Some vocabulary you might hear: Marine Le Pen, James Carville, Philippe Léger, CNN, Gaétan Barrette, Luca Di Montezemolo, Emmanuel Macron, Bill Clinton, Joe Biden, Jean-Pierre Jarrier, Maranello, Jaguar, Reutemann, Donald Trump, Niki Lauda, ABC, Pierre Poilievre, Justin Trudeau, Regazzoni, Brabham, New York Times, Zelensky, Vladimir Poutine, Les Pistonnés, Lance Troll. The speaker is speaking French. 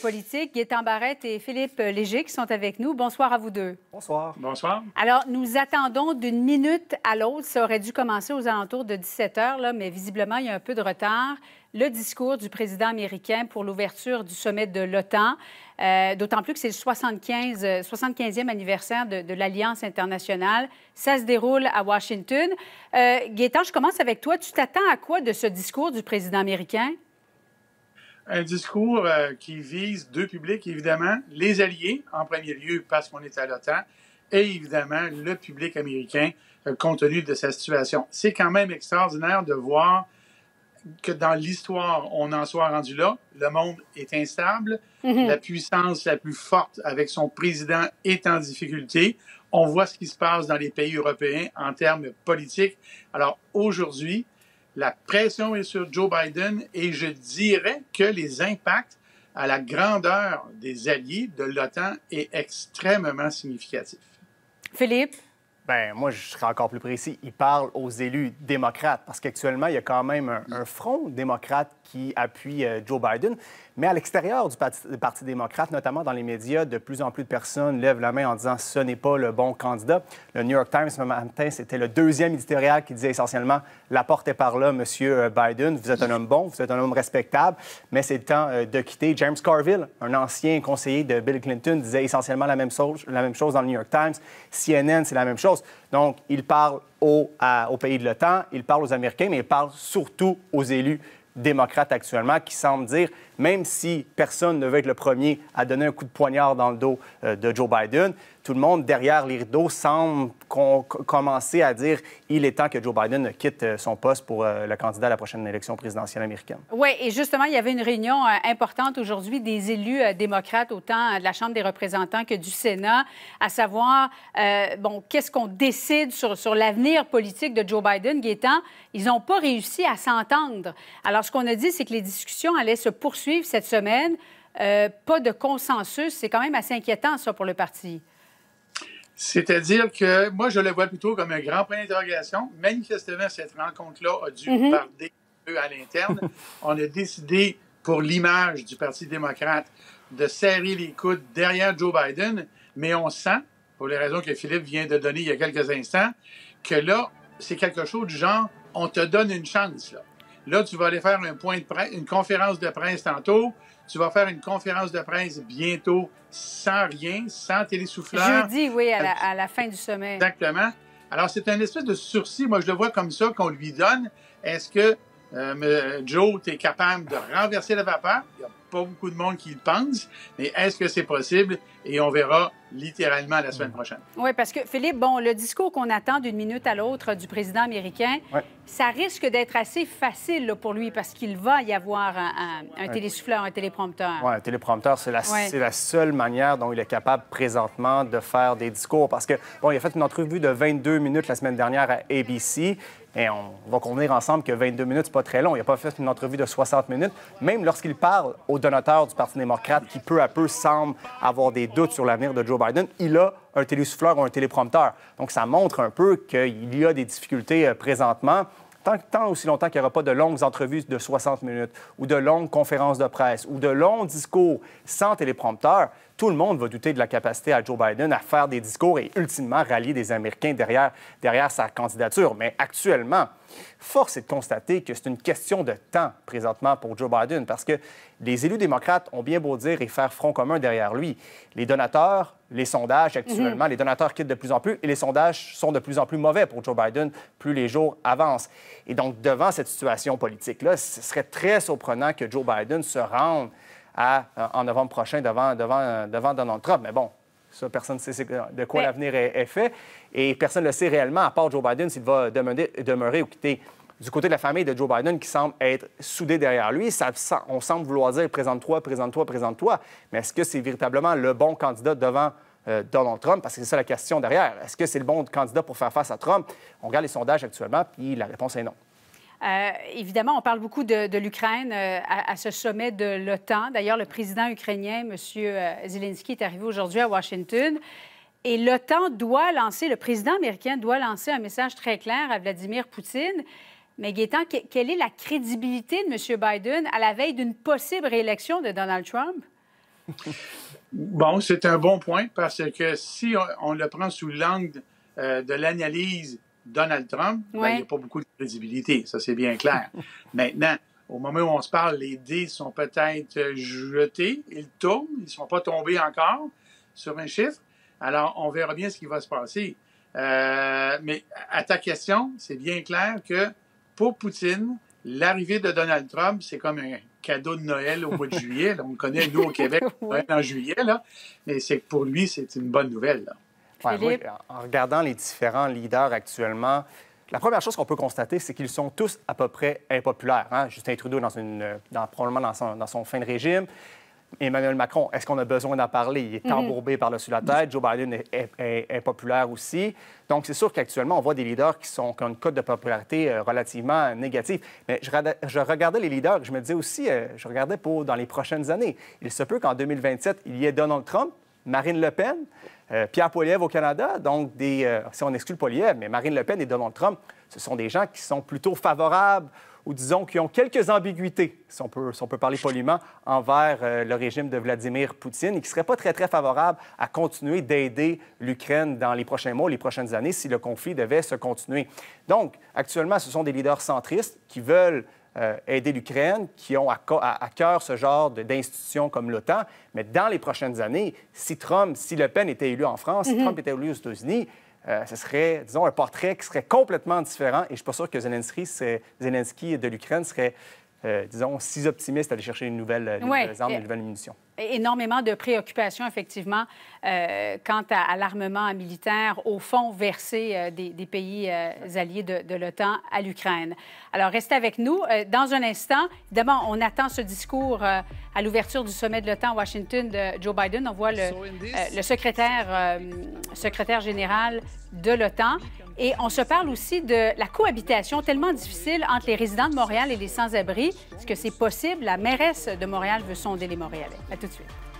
Politique, Gaétan Barrette et Philippe Léger qui sont avec nous. Bonsoir à vous deux. Bonsoir. Bonsoir. Alors, nous attendons d'une minute à l'autre. Ça aurait dû commencer aux alentours de 17 h, là, mais visiblement, il y a un peu de retard. Le discours du président américain pour l'ouverture du sommet de l'OTAN, d'autant plus que c'est le 75e anniversaire de l'Alliance internationale. Ça se déroule à Washington. Gaétan, je commence avec toi. Tu t'attends à quoi de ce discours du président américain? Un discours qui vise deux publics, évidemment, les alliés, en premier lieu, parce qu'on est à l'OTAN, et évidemment, le public américain, compte tenu de sa situation. C'est quand même extraordinaire de voir que dans l'histoire, on en soit rendu là. Le monde est instable. La puissance la plus forte avec son président est en difficulté. On voit ce qui se passe dans les pays européens en termes politiques. Alors, aujourd'hui, la pression est sur Joe Biden et je dirais que les impacts à la grandeur des alliés de l'OTAN est extrêmement significatif. Philippe? Bien, moi, je serais encore plus précis. Il parle aux élus démocrates parce qu'actuellement, il y a quand même un front démocrate qui appuie Joe Biden. Mais à l'extérieur du Parti démocrate, notamment dans les médias, de plus en plus de personnes lèvent la main en disant « ce n'est pas le bon candidat ». Le New York Times, ce matin, c'était le deuxième éditorial qui disait essentiellement « la porte est par là, M. Biden, vous êtes un homme bon, vous êtes un homme respectable, mais c'est le temps de quitter ». James Carville, un ancien conseiller de Bill Clinton, disait essentiellement la même chose dans le New York Times. CNN, c'est la même chose. Donc, il parle aux pays de l'OTAN, il parle aux Américains, mais il parle surtout aux élus démocrates actuellement qui semblent dire, même si personne ne veut être le premier à donner un coup de poignard dans le dos de Joe Biden, tout le monde derrière les rideaux semble commencer à dire il est temps que Joe Biden quitte son poste pour le candidat à la prochaine élection présidentielle américaine. Oui, et justement, il y avait une réunion importante aujourd'hui des élus démocrates, autant de la Chambre des représentants que du Sénat, à savoir, bon, qu'est-ce qu'on décide sur l'avenir politique de Joe Biden, Gaétan. Ils n'ont pas réussi à s'entendre. Alors, ce qu'on a dit, c'est que les discussions allaient se poursuivre cette semaine. Pas de consensus. C'est quand même assez inquiétant, ça, pour le parti. C'est-à-dire que moi, je le vois plutôt comme un grand point d'interrogation. Manifestement, cette rencontre-là a dû parler à l'interne. On a décidé, pour l'image du Parti démocrate, de serrer les coudes derrière Joe Biden, mais on sent, pour les raisons que Philippe vient de donner il y a quelques instants, que là, c'est quelque chose du genre, on te donne une chance. Là, tu vas aller faire une conférence de presse tantôt. Tu vas faire une conférence de presse bientôt sans rien, sans télésouffleur. Jeudi, oui, à la fin du sommet. Exactement. Alors, c'est un espèce de sursis. Moi, je le vois comme ça qu'on lui donne. Est-ce que, Joe, tu es capable de renverser la vapeur? Il n'y a pas beaucoup de monde qui le pense, mais est-ce que c'est possible? Et on verra littéralement la semaine prochaine. Oui, parce que, Philippe, bon, le discours qu'on attend d'une minute à l'autre du président américain, ça risque d'être assez facile là, pour lui parce qu'il va y avoir un télésouffleur, un téléprompteur. Oui, un téléprompteur, c'est la seule manière dont il est capable présentement de faire des discours parce que, bon, il a fait une entrevue de 22 minutes la semaine dernière à ABC et on va convenir ensemble que 22 minutes, c'est pas très long. Il n'a pas fait une entrevue de 60 minutes. Même lorsqu'il parle aux donateurs du Parti démocrate qui, peu à peu, semble avoir des doutes sur l'avenir de Joe Biden, il a un télésouffleur ou un téléprompteur. Donc, ça montre un peu qu'il y a des difficultés présentement. Tant aussi longtemps qu'il n'y aura pas de longues entrevues de 60 minutes ou de longues conférences de presse ou de longs discours sans téléprompteur, tout le monde va douter de la capacité à Joe Biden à faire des discours et ultimement rallier des Américains derrière sa candidature. Mais actuellement, force est de constater que c'est une question de temps présentement pour Joe Biden parce que les élus démocrates ont bien beau dire et faire front commun derrière lui. Les donateurs, les sondages actuellement, les donateurs quittent de plus en plus et les sondages sont de plus en plus mauvais pour Joe Biden plus les jours avancent. Et donc, devant cette situation politique-là, ce serait très surprenant que Joe Biden se rende en novembre prochain devant Donald Trump. Mais bon, ça, personne ne sait de quoi l'avenir est fait. Et personne ne le sait réellement, à part Joe Biden, s'il va demeurer ou quitter. Du côté de la famille de Joe Biden, qui semble être soudée derrière lui, on semble vouloir dire « présente-toi, présente-toi, présente-toi ». Mais est-ce que c'est véritablement le bon candidat devant Donald Trump? Parce que c'est ça la question derrière. Est-ce que c'est le bon candidat pour faire face à Trump? On regarde les sondages actuellement, puis la réponse est non. Évidemment, on parle beaucoup de l'Ukraine à ce sommet de l'OTAN. D'ailleurs, le président ukrainien, M. Zelensky, est arrivé aujourd'hui à Washington. Et l'OTAN doit lancer, le président américain doit lancer un message très clair à Vladimir Poutine. Mais Gaétan, quelle est la crédibilité de M. Biden à la veille d'une possible réélection de Donald Trump? Bon, c'est un bon point parce que si on le prend sous l'angle de l'analyse Donald Trump, ouais, ben, il n'y a pas beaucoup de crédibilité, ça c'est bien clair. Maintenant, au moment où on se parle, les dés sont peut-être jetés, ils tournent, ils ne sont pas tombés encore sur un chiffre, alors on verra bien ce qui va se passer. Mais à ta question, c'est bien clair que pour Poutine, l'arrivée de Donald Trump, c'est comme un cadeau de Noël au mois de juillet. Là, on connaît, nous, au Québec, Noël en juillet. Mais pour lui, c'est une bonne nouvelle. Ouais, oui, en regardant les différents leaders actuellement, la première chose qu'on peut constater, c'est qu'ils sont tous à peu près impopulaires. Hein? Justin Trudeau, probablement dans son fin de régime. Emmanuel Macron, est-ce qu'on a besoin d'en parler? Il est embourbé par-dessus la tête. Joe Biden est impopulaire aussi. Donc, c'est sûr qu'actuellement, on voit des leaders qui ont une cote de popularité relativement négative. Mais je regardais les leaders, je me disais aussi, je regardais dans les prochaines années. Il se peut qu'en 2027, il y ait Donald Trump, Marine Le Pen, Pierre Poilievre au Canada. Donc, si on exclut Poilievre, mais Marine Le Pen et Donald Trump, ce sont des gens qui sont plutôt favorables ou disons qui ont quelques ambiguïtés, si on peut parler poliment, envers le régime de Vladimir Poutine et qui ne serait pas très, très favorable à continuer d'aider l'Ukraine dans les prochains mois, les prochaines années, si le conflit devait se continuer. Donc, actuellement, ce sont des leaders centristes qui veulent aider l'Ukraine, qui ont à cœur ce genre d'institutions comme l'OTAN. Mais dans les prochaines années, si Le Pen était élu en France, si Trump était élu aux États-Unis, ce serait, disons, un portrait qui serait complètement différent. Et je ne suis pas sûr que Zelensky de l'Ukraine serait, disons, si optimiste à aller chercher des armes, des nouvelles munitions. Énormément de préoccupations, effectivement, quant à l'armement militaire, au fonds versé des pays alliés de l'OTAN à l'Ukraine. Alors, restez avec nous. Dans un instant, évidemment, on attend ce discours à l'ouverture du sommet de l'OTAN à Washington de Joe Biden. On voit le secrétaire général de l'OTAN. Et on se parle aussi de la cohabitation tellement difficile entre les résidents de Montréal et les sans-abri. Est-ce que c'est possible? La mairesse de Montréal veut sonder les Montréalais. À tout de suite.